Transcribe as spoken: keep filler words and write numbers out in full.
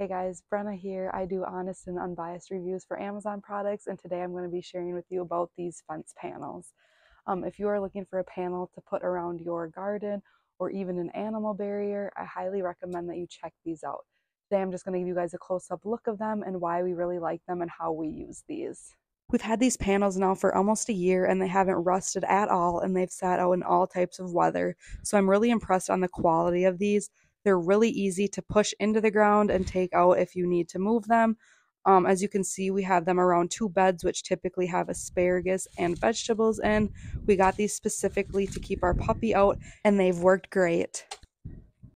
Hey guys, Brenna here. I do honest and unbiased reviews for Amazon products, and today I'm going to be sharing with you about these fence panels. Um, if you are looking for a panel to put around your garden or even an animal barrier, I highly recommend that you check these out. Today I'm just going to give you guys a close-up look of them and why we really like them and how we use these. We've had these panels now for almost a year and they haven't rusted at all, and they've sat out in all types of weather, so I'm really impressed on the quality of these. They're really easy to push into the ground and take out if you need to move them. Um, as you can see, we have them around two beds, which typically have asparagus and vegetables in. We got these specifically to keep our puppy out, and they've worked great.